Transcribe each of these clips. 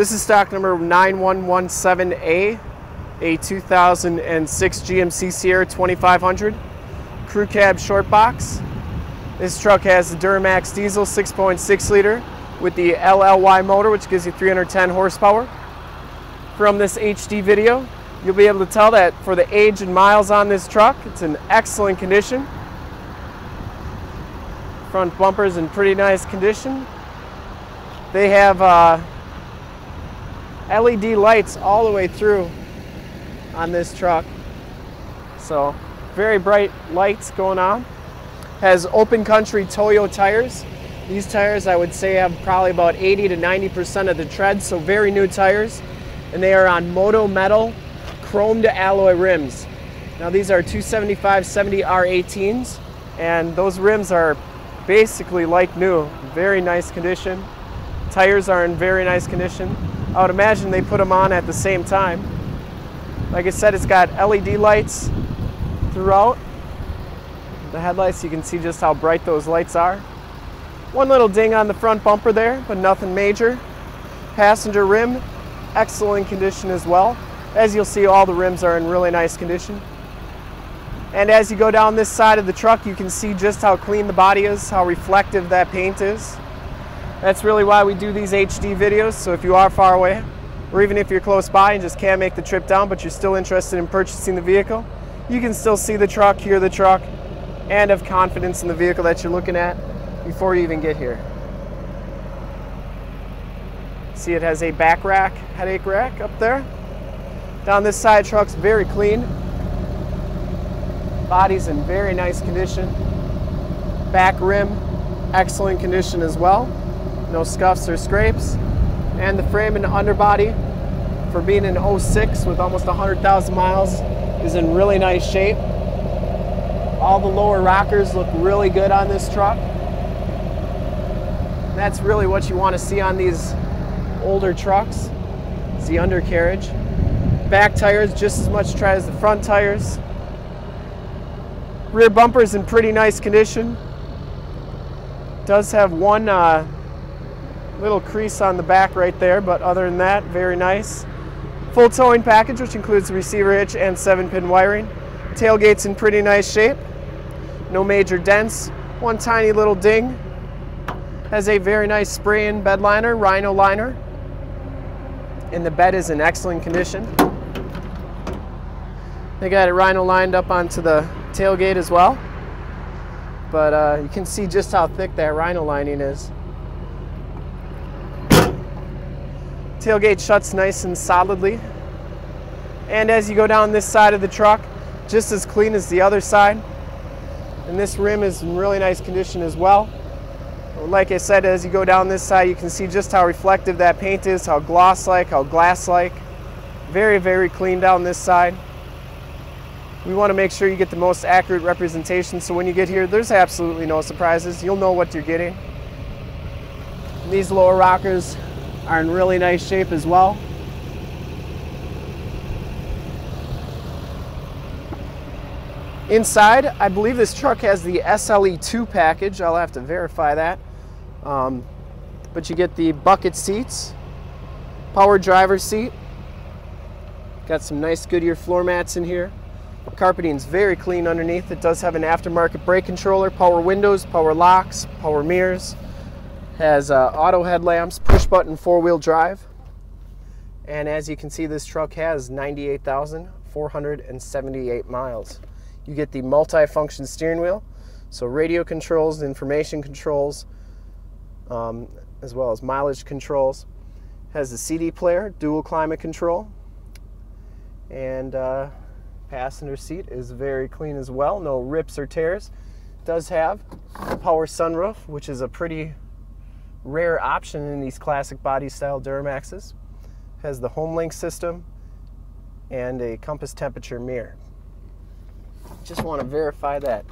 This is stock number 9117A, a 2006 GMC Sierra 2500, crew cab short box. This truck has the Duramax diesel 6.6 liter with the LLY motor, which gives you 310 horsepower. From this HD video, you'll be able to tell that for the age and miles on this truck, it's in excellent condition. Front bumper's in pretty nice condition. They have LED lights all the way through on this truck. So very bright lights going on. Has open country Toyo tires. These tires, I would say, have probably about 80 to 90% of the tread, so very new tires. And they are on Moto Metal chromed alloy rims. Now these are 275/70 R18s, and those rims are basically like new. Very nice condition. Tires are in very nice condition. I would imagine they put them on at the same time. Like I said, it's got LED lights throughout. The headlights, you can see just how bright those lights are. One little ding on the front bumper there, but nothing major. Passenger rim, excellent condition as well. As you'll see, all the rims are in really nice condition. And as you go down this side of the truck, you can see just how clean the body is, how reflective that paint is. That's really why we do these HD videos, so if you are far away, or even if you're close by and just can't make the trip down, but you're still interested in purchasing the vehicle, you can still see the truck, hear the truck, and have confidence in the vehicle that you're looking at before you even get here. See, it has a back rack, headache rack up there. Down this side, truck's very clean. Body's in very nice condition. Back rim, excellent condition as well. No scuffs or scrapes. And the frame and underbody, for being an 06 with almost 100,000 miles, is in really nice shape. All the lower rockers look really good on this truck. That's really what you want to see on these older trucks, is the undercarriage. Back tires, just as much tread as the front tires. Rear bumper is in pretty nice condition. Does have one little crease on the back right there, but other than that, very nice. Full towing package, which includes the receiver hitch and 7-pin wiring. Tailgate's in pretty nice shape. No major dents. One tiny little ding. Has a very nice spray-in bed liner, Rhino Liner. And the bed is in excellent condition. They got it Rhino lined up onto the tailgate as well, but you can see just how thick that Rhino lining is. Tailgate shuts nice and solidly, and as you go down this side of the truck, just as clean as the other side, and this rim is in really nice condition as well. Like I said, as you go down this side, you can see just how reflective that paint is, how gloss-like, how glass-like. Very clean down this side. We want to make sure you get the most accurate representation, so when you get here, there's absolutely no surprises. You'll know what you're getting. These lower rockers are in really nice shape as well. Inside, I believe this truck has the SLE2 package. I'll have to verify that. But you get the bucket seats, power driver's seat. Got some nice Goodyear floor mats in here. Carpeting's very clean underneath. It does have an aftermarket brake controller, power windows, power locks, power mirrors. Has auto headlamps, push button 4-wheel drive. And as you can see, this truck has 98,478 miles. You get the multi-function steering wheel, so radio controls, information controls, as well as mileage controls. Has the CD player, dual climate control, and passenger seat is very clean as well, no rips or tears. Does have a power sunroof, which is a pretty rare option in these classic body style Duramaxes. Has the Homelink system and a compass temperature mirror. Just want to verify that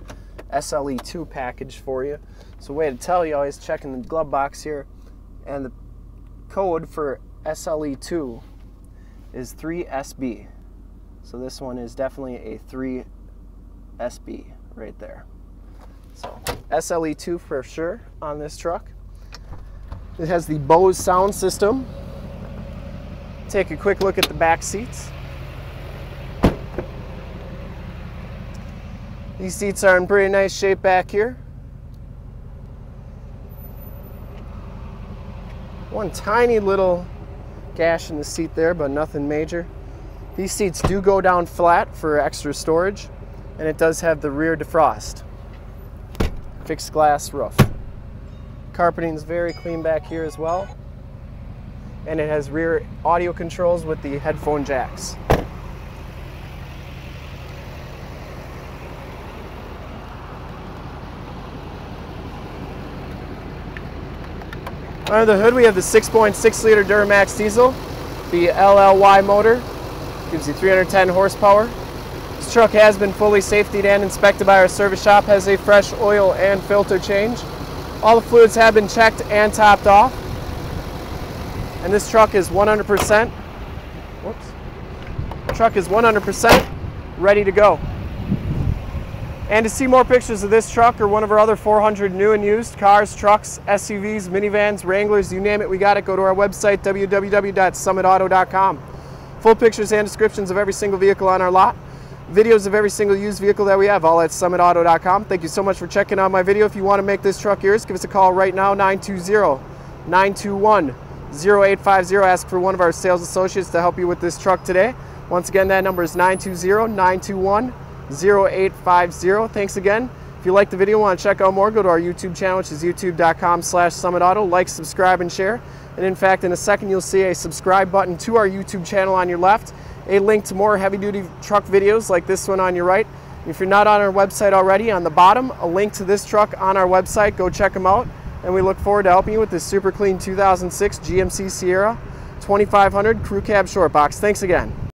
SLE2 package for you. So way to tell you, always check in the glove box here, and the code for SLE2 is 3SB. So this one is definitely a 3SB right there. So SLE2 for sure on this truck. It has the Bose sound system, Take a quick look at the back seats. These seats are in pretty nice shape back here. One tiny little gash in the seat there, but nothing major. These seats do go down flat for extra storage, and it does have the rear defrost. Fixed glass roof. Carpeting is very clean back here as well. And it has rear audio controls with the headphone jacks. Under the hood we have the 6.6 liter Duramax diesel, the LLY motor, gives you 310 horsepower. This truck has been fully safetied and inspected by our service shop, has a fresh oil and filter change. All the fluids have been checked and topped off. And this truck is 100%, ready to go. And to see more pictures of this truck or one of our other 400 new and used cars, trucks, SUVs, minivans, Wranglers, you name it, we got it. Go to our website, www.summitauto.com. Full pictures and descriptions of every single vehicle on our lot. Videos of every single used vehicle that we have, all at summitauto.com. Thank you so much for checking out my video. If you want to make this truck yours, give us a call right now, 920-921-0850. Ask for one of our sales associates to help you with this truck today. Once again, that number is 920-921-0850. Thanks again. If you like the video and want to check out more, go to our YouTube channel, which is youtube.com/summitauto. Like, subscribe, and share. And in fact, in a second, you'll see a subscribe button to our YouTube channel on your left, a link to more heavy-duty truck videos like this one on your right. And if you're not on our website already, on the bottom, a link to this truck on our website. Go check them out. And we look forward to helping you with this super clean 2006 GMC Sierra 2500 Crew Cab Short Box. Thanks again.